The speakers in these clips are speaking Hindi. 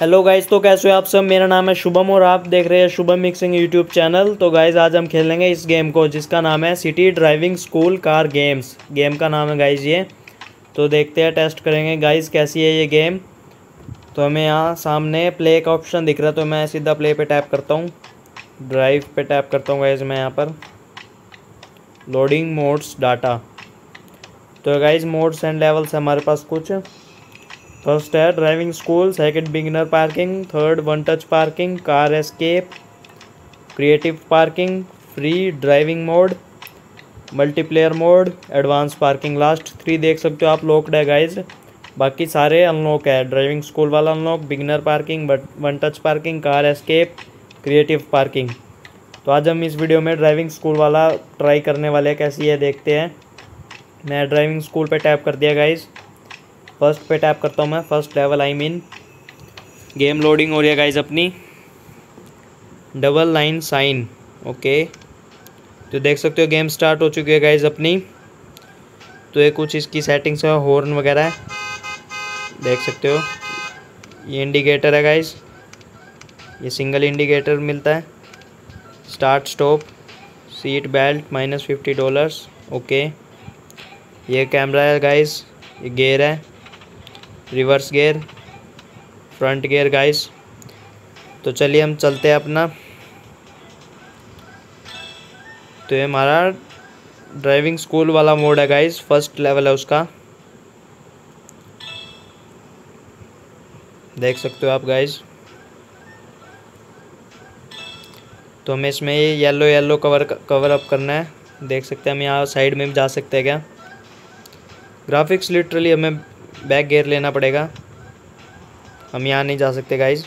हेलो गाइज, तो कैसे हो आप सब। मेरा नाम है शुभम और आप देख रहे हैं शुभम मिक्सिंग यूट्यूब चैनल। तो गाइज आज हम खेलेंगे इस गेम को जिसका नाम है city driving school car games. Game का नाम है गाइज ये। तो देखते हैं, टेस्ट करेंगे गाइज कैसी है ये गेम। तो हमें यहाँ सामने प्ले का ऑप्शन दिख रहा है, तो मैं सीधा प्ले पर टैप करता हूँ, ड्राइव पर टैप करता हूँ गाइज। मैं यहाँ पर लोडिंग मोड्स डाटा, तो गाइज मोड्स एंड लेवल्स हमारे पास कुछ। फर्स्ट है driving school, second beginner parking, third one touch parking, car escape, creative parking, free driving mode, multiplayer mode, advance parking. Last three देख सकते हो आप लॉक्ड है गाइज, बाकी सारे अनलॉक है। ड्राइविंग स्कूल वाला unlock, beginner parking, one touch parking, car escape, creative parking. तो आज हम इस वीडियो में ड्राइविंग स्कूल वाला ट्राई करने वाले, कैसी है देखते हैं। मैं ड्राइविंग स्कूल पर टैप कर दिया गाइज, फर्स्ट पे टैप करता हूँ मैं, first level I mean. Game loading हो रही है गाइज अपनी। Double line sign, okay. तो देख सकते हो गेम स्टार्ट हो चुकी है गाइज अपनी। तो ये कुछ इसकी सेटिंग्स है, हॉर्न वगैरह देख सकते हो। ये इंडिकेटर है गाइज, ये सिंगल इंडिकेटर मिलता है। Start stop, seat belt, -$50, okay. ये कैमरा है गाइज, ये गेयर है, reverse gear, front gear guys. तो चलिए हम चलते हैं अपना। तो ये हमारा ड्राइविंग स्कूल वाला मोड है गाइस, फर्स्ट लेवल है उसका, देख सकते हो आप गाइस। तो हमें इसमें ये येलो येलो कवर अप करना है, देख सकते हैं। हम यहाँ साइड में भी जा सकते हैं क्या। ग्राफिक्स लिटरली हमें बैक गेयर लेना पड़ेगा, हम यहाँ नहीं जा सकते गाइज।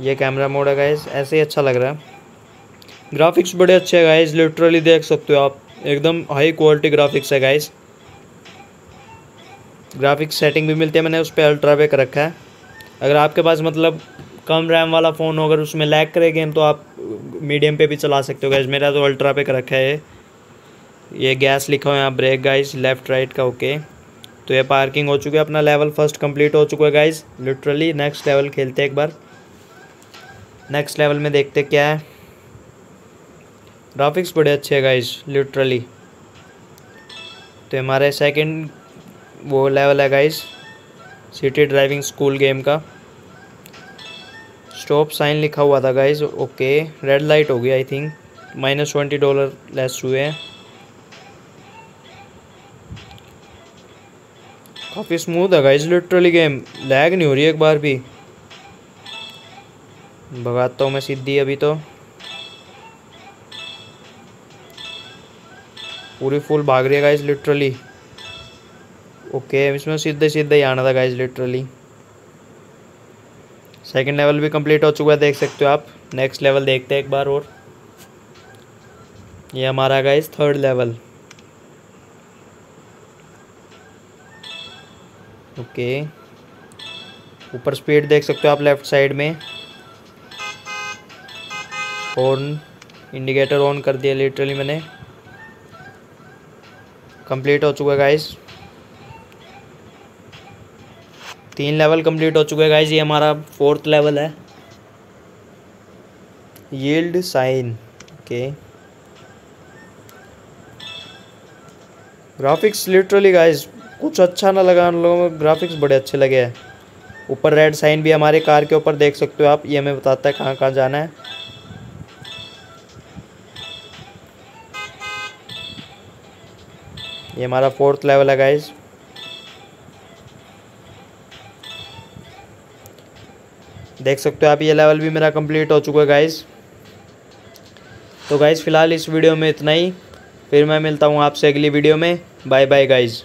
ये कैमरा मोड है गाइज, ऐसे ही अच्छा लग रहा है। ग्राफिक्स बड़े अच्छे हैं गाइज, लिटरली देख सकते हो आप, एकदम हाई क्वालिटी ग्राफिक्स है गाइज। ग्राफिक्स सेटिंग भी मिलती है, मैंने उस पर अल्ट्रा पे कर रखा है। अगर आपके पास मतलब कम रैम वाला फ़ोन हो, अगर उसमें लैग करे गेम, तो आप मीडियम पे भी चला सकते हो गाइज। मेरा तो अल्ट्रा पे कर रखा है। ये गैस लिखा हुआ है, ब्रेक गाइज, लेफ्ट राइट का, ओके। तो ये पार्किंग हो चुकी है, अपना लेवल फर्स्ट कंप्लीट हो चुका है गाइज लिटरली। नेक्स्ट लेवल खेलते हैं एक बार, नेक्स्ट लेवल में देखते क्या है। ग्राफिक्स बड़े अच्छे हैं गाइज लिटरली। तो हमारे सेकंड वो लेवल है guys city driving school game का। स्टॉप साइन लिखा हुआ था गाइज, ओके। रेड लाइट हो गया आई थिंक, -$20 लेस हुए हैं। काफ़ी स्मूथ है गाइज लिटरली गेम, लैग नहीं हो रही है एक बार भी। भगाता हूँ मैं सीधी अभी, तो पूरी फुल भाग रही है गाइज लिटरली, ओके। इसमें सीधे सीधे ही आना था गाइज लिटरली। सेकंड लेवल भी कंप्लीट हो चुका है, देख सकते हो आप। नेक्स्ट लेवल देखते हैं एक बार और। ये हमारा गाइज थर्ड लेवल, ओके। ऊपर स्पीड देख सकते हो आप लेफ्ट साइड में। हॉर्न इंडिकेटर ऑन कर दिया लिटरली मैंने। कंप्लीट हो चुका है गाइज, 3 लेवल कंप्लीट हो चुके हैं गाइज। ये हमारा फोर्थ लेवल है, yield sign, okay. Graphics literally guys कुछ अच्छा ना लगा उन लोगों में, ग्राफिक्स बड़े अच्छे लगे हैं। ऊपर रेड साइन भी हमारे कार के ऊपर देख सकते हो आप, ये हमें बताता है कहाँ कहाँ जाना है। ये हमारा फोर्थ लेवल है गाइज। देख सकते हो आप ये लेवल भी मेरा कंप्लीट हो चुका है गाइज। तो गाइज फिलहाल इस वीडियो में इतना ही, फिर मैं मिलता हूँ आपसे अगली वीडियो में। Bye bye guys.